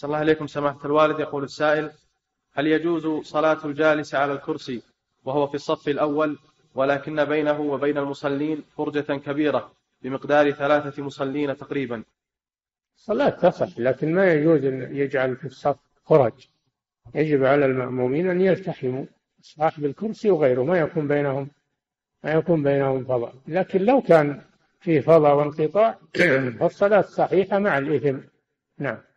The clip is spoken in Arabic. صلى الله عليكم سماحة الوالد. يقول السائل: هل يجوز صلاة الجالس على الكرسي وهو في الصف الأول ولكن بينه وبين المصلين فرجة كبيرة بمقدار 3 مصلين تقريبا؟ الصلاة تصح، لكن ما يجوز أن يجعل في الصف فرج. يجب على المأمومين أن يلتحموا صاحب الكرسي وغيره، ما يكون بينهم فضاء. لكن لو كان فيه فضاء وانقطاع فالصلاة صحيحة مع الإثم. نعم.